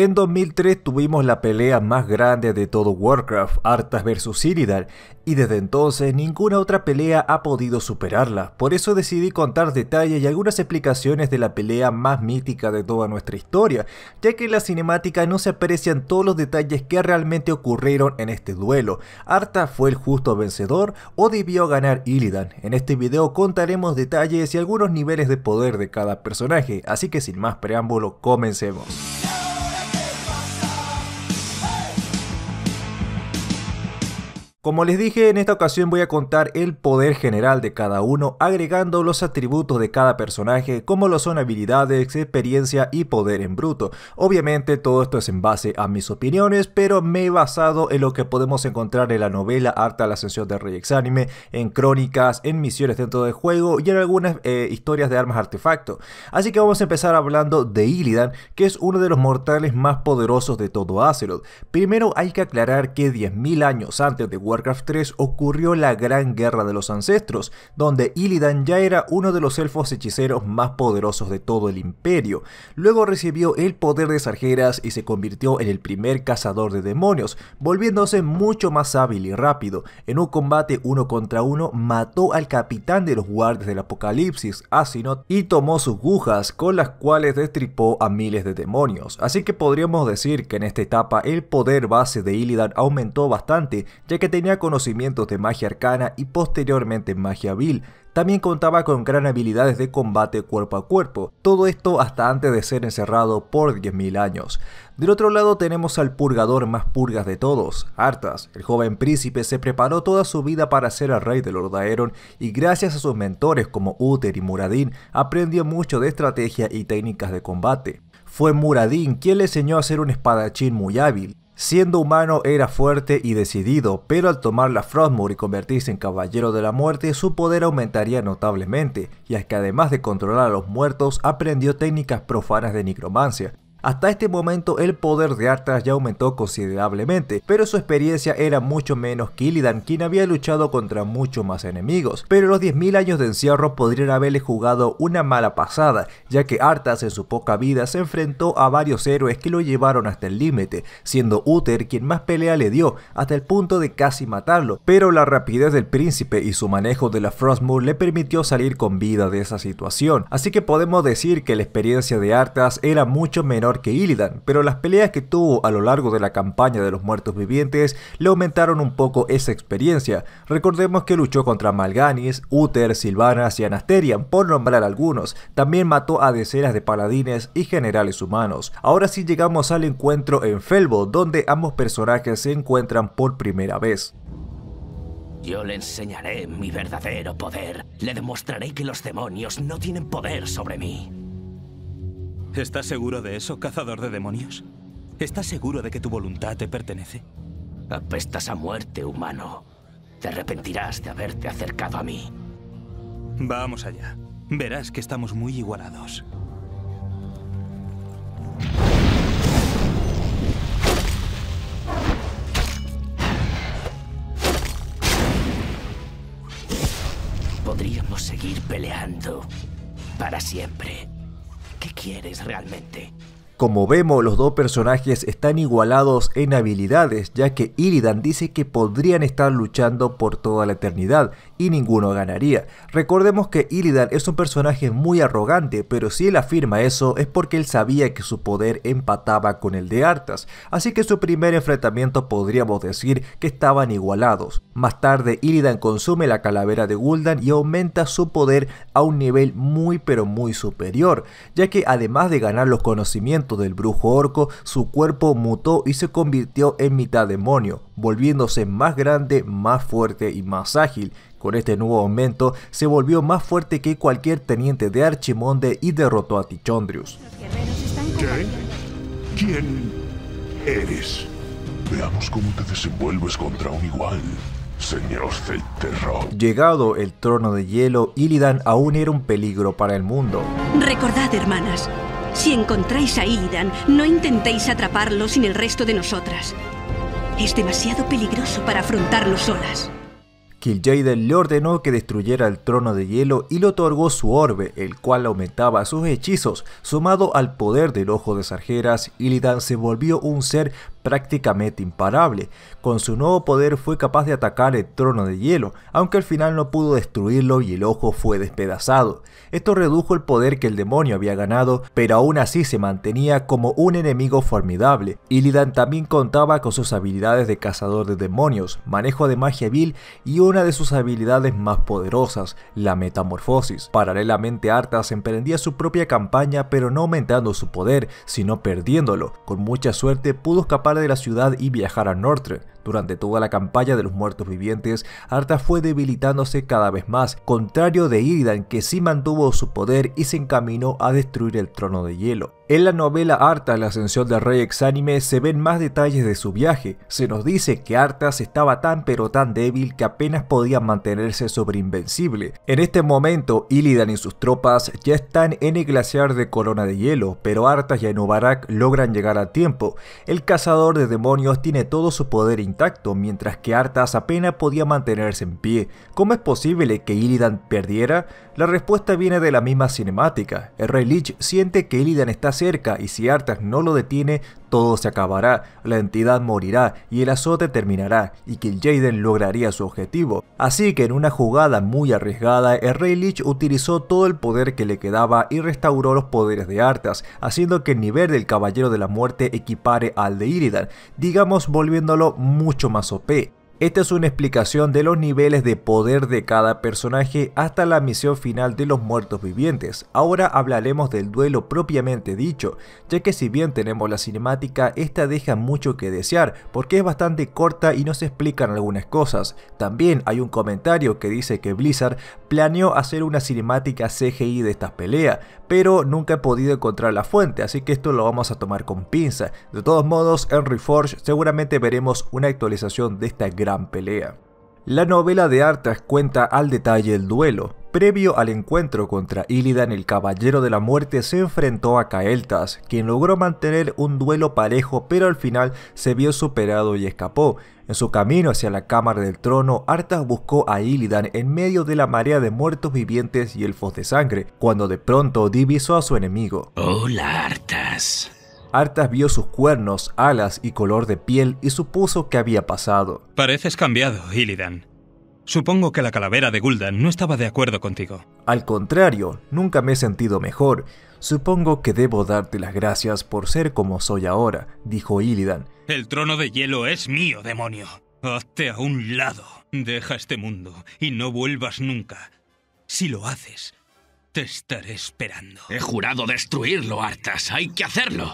En 2003 tuvimos la pelea más grande de todo Warcraft, Arthas vs Illidan, y desde entonces ninguna otra pelea ha podido superarla. Por eso decidí contar detalles y algunas explicaciones de la pelea más mítica de toda nuestra historia, ya que en la cinemática no se aprecian todos los detalles que realmente ocurrieron en este duelo. ¿Arthas fue el justo vencedor o debió ganar Illidan? En este video contaremos detalles y algunos niveles de poder de cada personaje, así que sin más preámbulo, comencemos. Como les dije, en esta ocasión voy a contar el poder general de cada uno, agregando los atributos de cada personaje, como lo son habilidades, experiencia y poder en bruto. Obviamente todo esto es en base a mis opiniones, pero me he basado en lo que podemos encontrar en la novela Arthas, la ascensión del Rey Exánime, en crónicas, en misiones dentro del juego y en algunas historias de armas artefacto. Así que vamos a empezar hablando de Illidan, que es uno de los mortales más poderosos de todo Azeroth. Primero hay que aclarar que 10.000 años antes de Warcraft 3 ocurrió la Gran Guerra de los Ancestros, donde Illidan ya era uno de los elfos hechiceros más poderosos de todo el imperio. Luego recibió el poder de Sargeras y se convirtió en el primer cazador de demonios, volviéndose mucho más hábil y rápido. En un combate 1 contra 1 mató al capitán de los guardias del apocalipsis, Asinoth, y tomó sus agujas, con las cuales destripó a miles de demonios. Así que podríamos decir que en esta etapa el poder base de Illidan aumentó bastante, ya que tenía conocimientos de magia arcana y posteriormente magia vil. También contaba con gran habilidades de combate cuerpo a cuerpo, todo esto hasta antes de ser encerrado por 10.000 años. Del otro lado tenemos al purgador más purgas de todos, Arthas. El joven príncipe se preparó toda su vida para ser el rey de Lordaeron y gracias a sus mentores como Uther y Muradin aprendió mucho de estrategia y técnicas de combate. Fue Muradin quien le enseñó a ser un espadachín muy hábil. Siendo humano era fuerte y decidido, pero al tomar la Frostmourne y convertirse en Caballero de la Muerte, su poder aumentaría notablemente, ya que además de controlar a los muertos, aprendió técnicas profanas de necromancia. Hasta este momento el poder de Arthas ya aumentó considerablemente, pero su experiencia era mucho menos que Illidan, quien había luchado contra muchos más enemigos. Pero los 10.000 años de encierro podrían haberle jugado una mala pasada, ya que Arthas en su poca vida se enfrentó a varios héroes que lo llevaron hasta el límite, siendo Uther quien más pelea le dio, hasta el punto de casi matarlo. Pero la rapidez del príncipe y su manejo de la Frostmourne le permitió salir con vida de esa situación, así que podemos decir que la experiencia de Arthas era mucho menor que Illidan, pero las peleas que tuvo a lo largo de la campaña de los muertos vivientes le aumentaron un poco esa experiencia. Recordemos que luchó contra Malganis, Uther, Silvanas y Anasterian, por nombrar algunos. También mató a decenas de paladines y generales humanos. Ahora sí llegamos al encuentro en Felbo, donde ambos personajes se encuentran por primera vez. Yo le enseñaré mi verdadero poder. Le demostraré que los demonios no tienen poder sobre mí. ¿Estás seguro de eso, cazador de demonios? ¿Estás seguro de que tu voluntad te pertenece? Apestas a muerte, humano. Te arrepentirás de haberte acercado a mí. Vamos allá. Verás que estamos muy igualados. Podríamos seguir peleando para siempre. ¿Qué quieres realmente? Como vemos, los dos personajes están igualados en habilidades, ya que Illidan dice que podrían estar luchando por toda la eternidad y ninguno ganaría. Recordemos que Illidan es un personaje muy arrogante, pero si él afirma eso es porque él sabía que su poder empataba con el de Arthas, así que su primer enfrentamiento podríamos decir que estaban igualados. Más tarde Illidan consume la calavera de Gul'dan y aumenta su poder a un nivel muy pero muy superior, ya que además de ganar los conocimientos del brujo orco, su cuerpo mutó y se convirtió en mitad demonio, volviéndose más grande, más fuerte y más ágil. Con este nuevo aumento se volvió más fuerte que cualquier teniente de Archimonde y derrotó a Tichondrius. ¿Qué? ¿Quién eres? Veamos cómo te desenvuelves contra un igual. Señor del terror. Llegado el trono de hielo, Illidan aún era un peligro para el mundo. Recordad, hermanas, si encontráis a Illidan, no intentéis atraparlo sin el resto de nosotras. Es demasiado peligroso para afrontarlo solas. Kil'jaeden le ordenó que destruyera el trono de hielo y le otorgó su orbe, el cual aumentaba sus hechizos. Sumado al poder del Ojo de Sargeras, Illidan se volvió un ser prácticamente imparable. Con su nuevo poder fue capaz de atacar el trono de hielo, aunque al final no pudo destruirlo y el ojo fue despedazado. Esto redujo el poder que el demonio había ganado, pero aún así se mantenía como un enemigo formidable. Illidan también contaba con sus habilidades de cazador de demonios, manejo de magia vil y una de sus habilidades más poderosas, la metamorfosis. Paralelamente, Arthas emprendía su propia campaña, pero no aumentando su poder, sino perdiéndolo. Con mucha suerte pudo escapar de la ciudad y viajar al norte. Durante toda la campaña de los muertos vivientes, Arthas fue debilitándose cada vez más, contrario de Illidan, que sí mantuvo su poder y se encaminó a destruir el trono de hielo. En la novela Arthas, la ascensión del rey exánime, se ven más detalles de su viaje. Se nos dice que Arthas estaba tan pero tan débil que apenas podía mantenerse sobre invencible. En este momento, Illidan y sus tropas ya están en el glaciar de Corona de Hielo, pero Arthas y Anubarak logran llegar a tiempo. El cazador de demonios tiene todo su poder intacto, mientras que Arthas apenas podía mantenerse en pie. ¿Cómo es posible que Illidan perdiera? La respuesta viene de la misma cinemática. El Rey Lich siente que Illidan está cerca y si Arthas no lo detiene, todo se acabará, la entidad morirá y el azote terminará, y Kil'jaeden lograría su objetivo. Así que en una jugada muy arriesgada, el Rey Lich utilizó todo el poder que le quedaba y restauró los poderes de Arthas, haciendo que el nivel del Caballero de la Muerte equipare al de Illidan, digamos volviéndolo mucho más OP. Esta es una explicación de los niveles de poder de cada personaje hasta la misión final de los muertos vivientes. Ahora hablaremos del duelo propiamente dicho, ya que si bien tenemos la cinemática, esta deja mucho que desear, porque es bastante corta y no se explican algunas cosas. También hay un comentario que dice que Blizzard planeó hacer una cinemática CGI de estas peleas, pero nunca he podido encontrar la fuente, así que esto lo vamos a tomar con pinza. De todos modos, en Reforge seguramente veremos una actualización de esta gran pelea. La novela de Arthas cuenta al detalle el duelo. Previo al encuentro contra Illidan, el Caballero de la Muerte se enfrentó a Kael'thas, quien logró mantener un duelo parejo, pero al final se vio superado y escapó. En su camino hacia la Cámara del Trono, Arthas buscó a Illidan en medio de la marea de muertos vivientes y elfos de sangre, cuando de pronto divisó a su enemigo. Hola, Arthas. Arthas vio sus cuernos, alas y color de piel y supuso que había pasado. Pareces cambiado, Illidan. Supongo que la calavera de Gul'dan no estaba de acuerdo contigo. Al contrario, nunca me he sentido mejor. Supongo que debo darte las gracias por ser como soy ahora, dijo Illidan. El trono de hielo es mío, demonio. Hazte a un lado. Deja este mundo y no vuelvas nunca. Si lo haces, te estaré esperando. He jurado destruirlo, Arthas. Hay que hacerlo.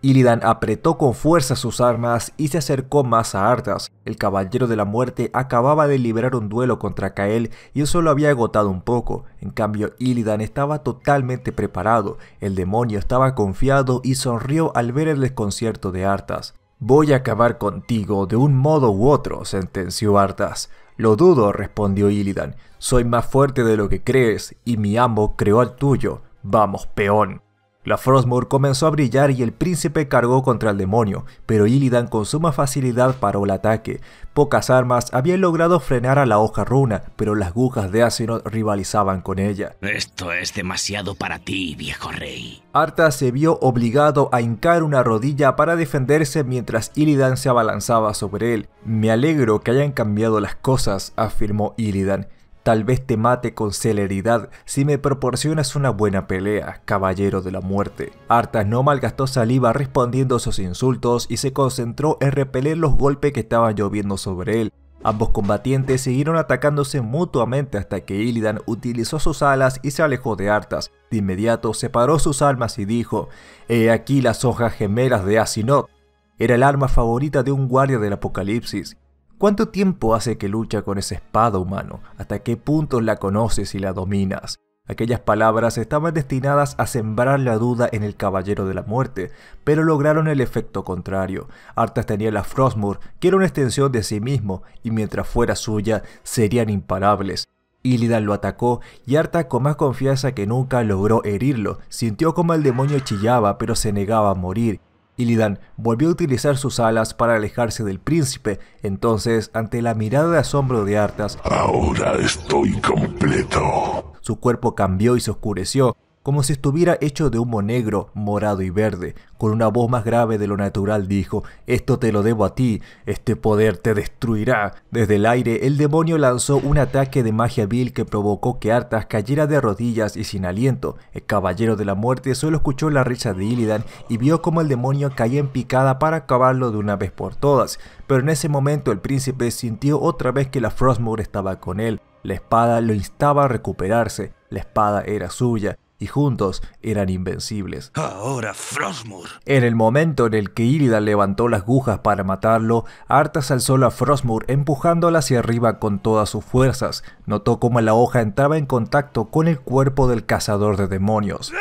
Illidan apretó con fuerza sus armas y se acercó más a Arthas. El Caballero de la Muerte acababa de librar un duelo contra Kael y eso lo había agotado un poco. En cambio, Illidan estaba totalmente preparado. El demonio estaba confiado y sonrió al ver el desconcierto de Arthas. «Voy a acabar contigo de un modo u otro», sentenció Arthas. «Lo dudo», respondió Illidan. «Soy más fuerte de lo que crees y mi amo creó al tuyo. Vamos, peón». La Frostmourne comenzó a brillar y el príncipe cargó contra el demonio, pero Illidan con suma facilidad paró el ataque. Pocas armas habían logrado frenar a la hoja runa, pero las agujas de Asinoth rivalizaban con ella. Esto es demasiado para ti, viejo rey. Arthas se vio obligado a hincar una rodilla para defenderse mientras Illidan se abalanzaba sobre él. Me alegro que hayan cambiado las cosas, afirmó Illidan. Tal vez te mate con celeridad si me proporcionas una buena pelea, Caballero de la Muerte. Arthas no malgastó saliva respondiendo a sus insultos y se concentró en repeler los golpes que estaban lloviendo sobre él. Ambos combatientes siguieron atacándose mutuamente hasta que Illidan utilizó sus alas y se alejó de Arthas. De inmediato separó sus armas y dijo, «He aquí las hojas gemelas de Asinoth». Era el arma favorita de un guardia del apocalipsis. ¿Cuánto tiempo hace que lucha con esa espada, humano? ¿Hasta qué punto la conoces y la dominas? Aquellas palabras estaban destinadas a sembrar la duda en el Caballero de la Muerte, pero lograron el efecto contrario. Arthas tenía la Frostmourne, que era una extensión de sí mismo, y mientras fuera suya, serían imparables. Illidan lo atacó y Arthas con más confianza que nunca logró herirlo. Sintió como el demonio chillaba, pero se negaba a morir. Illidan volvió a utilizar sus alas para alejarse del príncipe, entonces, ante la mirada de asombro de Arthas, «Ahora estoy completo». Su cuerpo cambió y se oscureció, como si estuviera hecho de humo negro, morado y verde. Con una voz más grave de lo natural dijo, «Esto te lo debo a ti, este poder te destruirá». Desde el aire, el demonio lanzó un ataque de magia vil que provocó que Arthas cayera de rodillas y sin aliento. El caballero de la muerte solo escuchó la risa de Illidan y vio como el demonio caía en picada para acabarlo de una vez por todas. Pero en ese momento el príncipe sintió otra vez que la Frostmourne estaba con él. La espada lo instaba a recuperarse, la espada era suya. Y juntos eran invencibles. Ahora Frostmourne. En el momento en el que Illidan levantó las agujas para matarlo, Arthas alzó a Frostmourne empujándola hacia arriba con todas sus fuerzas. Notó cómo la hoja entraba en contacto con el cuerpo del cazador de demonios.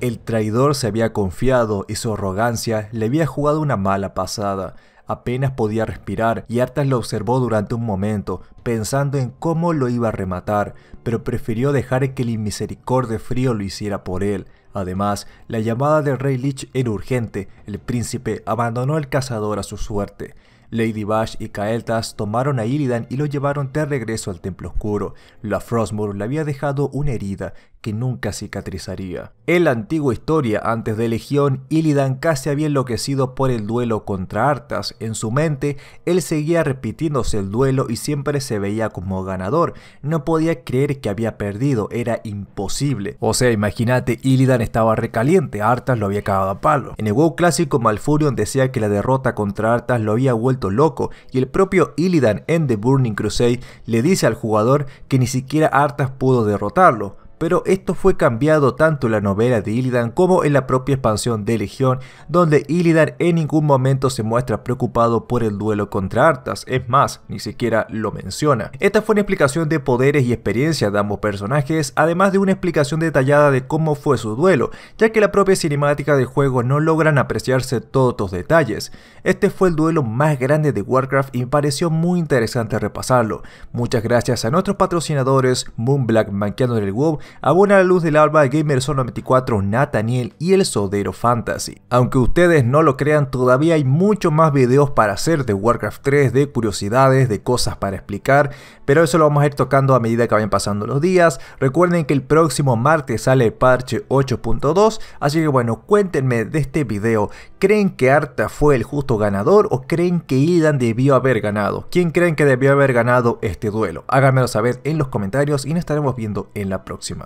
El traidor se había confiado y su arrogancia le había jugado una mala pasada. Apenas podía respirar y Arthas lo observó durante un momento, pensando en cómo lo iba a rematar, pero prefirió dejar que el inmisericorde frío lo hiciera por él. Además, la llamada del Rey Lich era urgente, el príncipe abandonó al cazador a su suerte. Lady Bash y Kael'thas tomaron a Illidan y lo llevaron de regreso al Templo Oscuro. La Frostmourne le había dejado una herida que nunca cicatrizaría. En la antigua historia, antes de Legión, Illidan casi había enloquecido por el duelo contra Arthas. En su mente, él seguía repitiéndose el duelo y siempre se veía como ganador. No podía creer que había perdido, era imposible. O sea, imagínate, Illidan estaba recaliente, Arthas lo había cagado a palo. En el WoW Clásico, Malfurion decía que la derrota contra Arthas lo había vuelto loco, y el propio Illidan en The Burning Crusade le dice al jugador que ni siquiera Arthas pudo derrotarlo. Pero esto fue cambiado tanto en la novela de Illidan como en la propia expansión de Legión, donde Illidan en ningún momento se muestra preocupado por el duelo contra Arthas, es más, ni siquiera lo menciona. Esta fue una explicación de poderes y experiencia de ambos personajes, además de una explicación detallada de cómo fue su duelo, ya que la propia cinemática del juego no logran apreciarse todos los detalles. Este fue el duelo más grande de Warcraft y me pareció muy interesante repasarlo. Muchas gracias a nuestros patrocinadores, Moonblack, Manqueando en el WoW, Abona la Luz del Alba, GamerZone94, Nathaniel y El Sodero Fantasy. Aunque ustedes no lo crean, todavía hay muchos más videos para hacer de Warcraft 3, de curiosidades, de cosas para explicar, pero eso lo vamos a ir tocando a medida que vayan pasando los días. Recuerden que el próximo martes sale el parche 8.2, así que bueno, cuéntenme de este video. ¿Creen que Arthas fue el justo ganador o creen que Illidan debió haber ganado? ¿Quién creen que debió haber ganado este duelo? Háganmelo saber en los comentarios y nos estaremos viendo en la próxima.